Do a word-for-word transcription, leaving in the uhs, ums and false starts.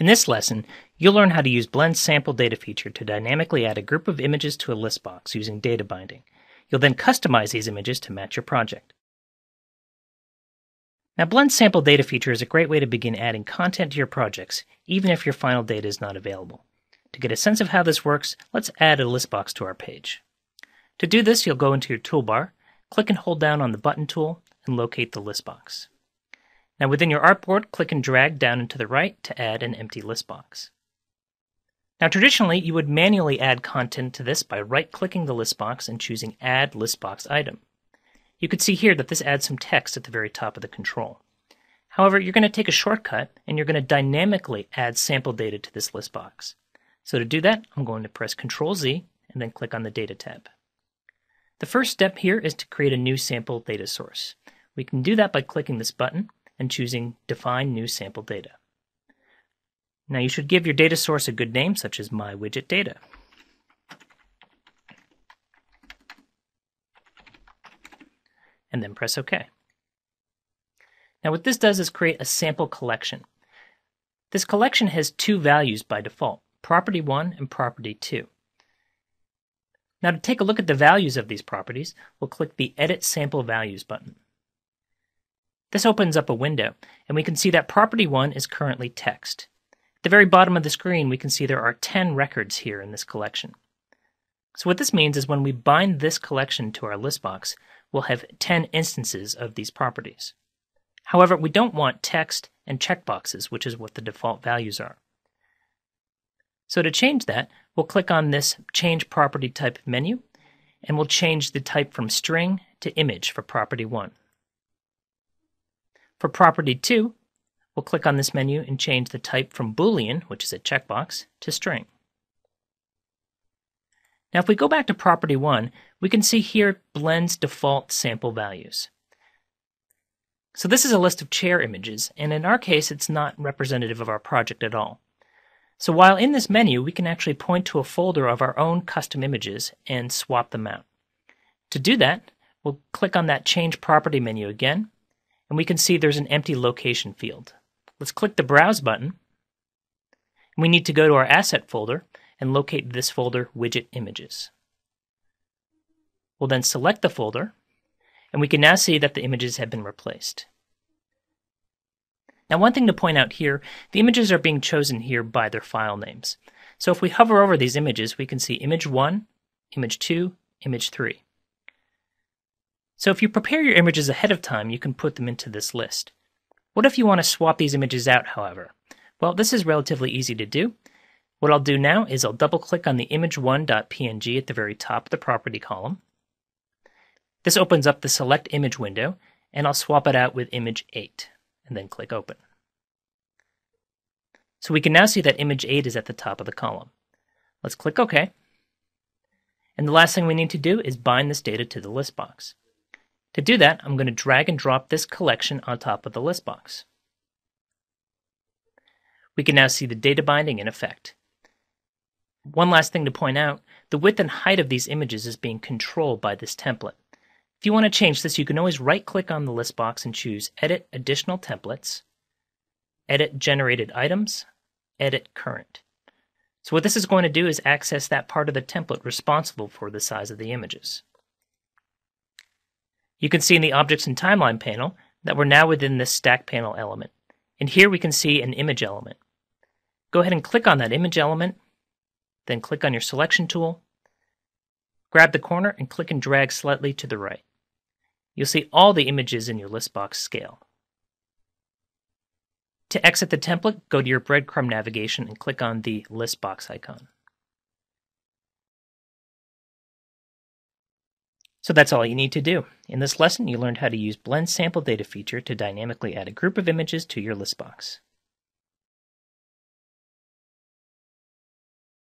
In this lesson, you'll learn how to use Blend's sample data feature to dynamically add a group of images to a list box using data binding. You'll then customize these images to match your project. Now, Blend's sample data feature is a great way to begin adding content to your projects, even if your final data is not available. To get a sense of how this works, let's add a list box to our page. To do this, you'll go into your toolbar, click and hold down on the button tool, and locate the list box. Now within your artboard, click and drag down and to the right to add an empty list box. Now traditionally, you would manually add content to this by right-clicking the list box and choosing Add List Box Item. You can see here that this adds some text at the very top of the control. However, you're going to take a shortcut and you're going to dynamically add sample data to this list box. So to do that, I'm going to press control Z and then click on the Data tab. The first step here is to create a new sample data source. We can do that by clicking this button and choosing Define New Sample Data. Now you should give your data source a good name, such as My Widget Data. And then press OK. Now what this does is create a sample collection. This collection has two values by default, property one and property two. Now to take a look at the values of these properties, we'll click the Edit Sample Values button. This opens up a window, and we can see that property one is currently text. At the very bottom of the screen, we can see there are ten records here in this collection. So what this means is when we bind this collection to our list box, we'll have ten instances of these properties. However, we don't want text and checkboxes, which is what the default values are. So to change that, we'll click on this Change Property Type menu, and we'll change the type from string to image for property one. For property two, we'll click on this menu and change the type from Boolean, which is a checkbox, to string. Now if we go back to property one, we can see here Blend's default sample values. So this is a list of chair images, and in our case it's not representative of our project at all. So while in this menu, we can actually point to a folder of our own custom images and swap them out. To do that, we'll click on that Change Property menu again, and we can see there's an empty location field. Let's click the Browse button. We need to go to our Asset folder and locate this folder, Widget Images. We'll then select the folder, and we can now see that the images have been replaced. Now one thing to point out here, the images are being chosen here by their file names. So if we hover over these images, we can see image one, image two, image three. So if you prepare your images ahead of time, you can put them into this list. What if you want to swap these images out, however? Well, this is relatively easy to do. What I'll do now is I'll double-click on the image one dot P N G at the very top of the property column. This opens up the Select Image window, and I'll swap it out with image eight, and then click Open. So we can now see that image eight is at the top of the column. Let's click OK. And the last thing we need to do is bind this data to the list box. To do that, I'm going to drag and drop this collection on top of the list box. We can now see the data binding in effect. One last thing to point out, the width and height of these images is being controlled by this template. If you want to change this, you can always right-click on the list box and choose Edit Additional Templates, Edit Generated Items, Edit Current. So what this is going to do is access that part of the template responsible for the size of the images. You can see in the Objects and Timeline panel that we're now within this Stack Panel element. And here we can see an image element. Go ahead and click on that image element, then click on your Selection tool, grab the corner, and click and drag slightly to the right. You'll see all the images in your list box scale. To exit the template, go to your breadcrumb navigation and click on the list box icon. So that's all you need to do. In this lesson, you learned how to use Blend's sample data feature to dynamically add a group of images to your list box.